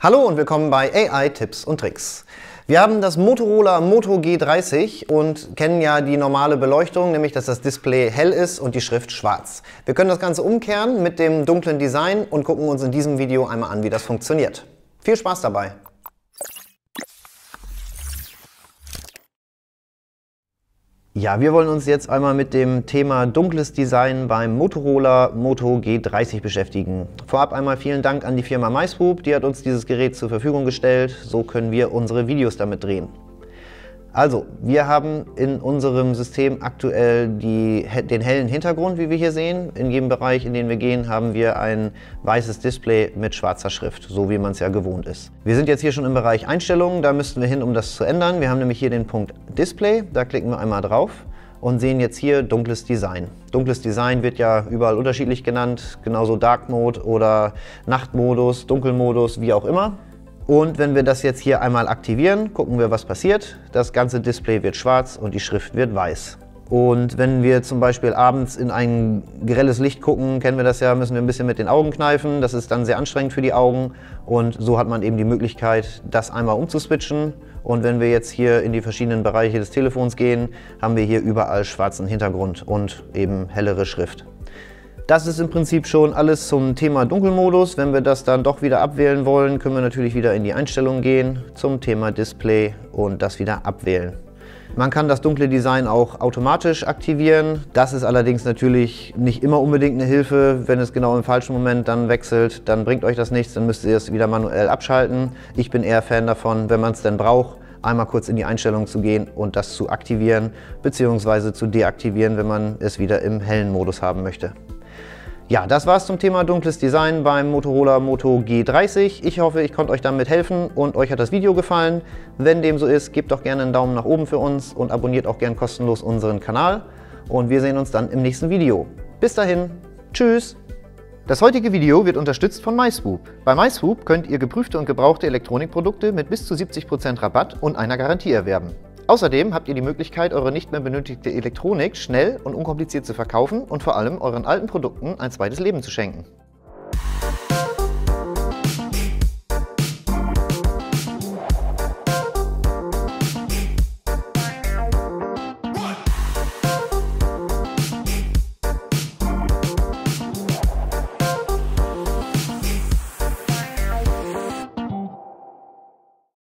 Hallo und willkommen bei AI Tipps und Tricks. Wir haben das Motorola Moto G30 und kennen ja die normale Beleuchtung, nämlich dass das Display hell ist und die Schrift schwarz. Wir können das Ganze umkehren mit dem dunklen Design und gucken uns in diesem Video einmal an, wie das funktioniert. Viel Spaß dabei! Ja, wir wollen uns jetzt einmal mit dem Thema dunkles Design beim Motorola Moto G30 beschäftigen. Vorab einmal vielen Dank an die Firma Myswoop, die hat uns dieses Gerät zur Verfügung gestellt, so können wir unsere Videos damit drehen. Also, wir haben in unserem System aktuell den hellen Hintergrund, wie wir hier sehen. In jedem Bereich, in den wir gehen, haben wir ein weißes Display mit schwarzer Schrift, so wie man es ja gewohnt ist. Wir sind jetzt hier schon im Bereich Einstellungen, da müssten wir hin, um das zu ändern. Wir haben nämlich hier den Punkt Display, da klicken wir einmal drauf und sehen jetzt hier dunkles Design. Dunkles Design wird ja überall unterschiedlich genannt, genauso Dark Mode oder Nachtmodus, Dunkelmodus, wie auch immer. Und wenn wir das jetzt hier einmal aktivieren, gucken wir, was passiert. Das ganze Display wird schwarz und die Schrift wird weiß. Und wenn wir zum Beispiel abends in ein grelles Licht gucken, kennen wir das ja, müssen wir ein bisschen mit den Augen kneifen. Das ist dann sehr anstrengend für die Augen und so hat man eben die Möglichkeit, das einmal umzuswitchen. Und wenn wir jetzt hier in die verschiedenen Bereiche des Telefons gehen, haben wir hier überall schwarzen Hintergrund und eben hellere Schrift. Das ist im Prinzip schon alles zum Thema Dunkelmodus. Wenn wir das dann doch wieder abwählen wollen, können wir natürlich wieder in die Einstellungen gehen zum Thema Display und das wieder abwählen. Man kann das dunkle Design auch automatisch aktivieren. Das ist allerdings natürlich nicht immer unbedingt eine Hilfe. Wenn es genau im falschen Moment dann wechselt, dann bringt euch das nichts, dann müsst ihr es wieder manuell abschalten. Ich bin eher Fan davon, wenn man es denn braucht, einmal kurz in die Einstellungen zu gehen und das zu aktivieren bzw. zu deaktivieren, wenn man es wieder im hellen Modus haben möchte. Ja, das war's zum Thema dunkles Design beim Motorola Moto G30. Ich hoffe, ich konnte euch damit helfen und euch hat das Video gefallen. Wenn dem so ist, gebt doch gerne einen Daumen nach oben für uns und abonniert auch gerne kostenlos unseren Kanal. Und wir sehen uns dann im nächsten Video. Bis dahin, tschüss! Das heutige Video wird unterstützt von Myswoop. Bei Myswoop könnt ihr geprüfte und gebrauchte Elektronikprodukte mit bis zu 70% Rabatt und einer Garantie erwerben. Außerdem habt ihr die Möglichkeit, eure nicht mehr benötigte Elektronik schnell und unkompliziert zu verkaufen und vor allem euren alten Produkten ein zweites Leben zu schenken.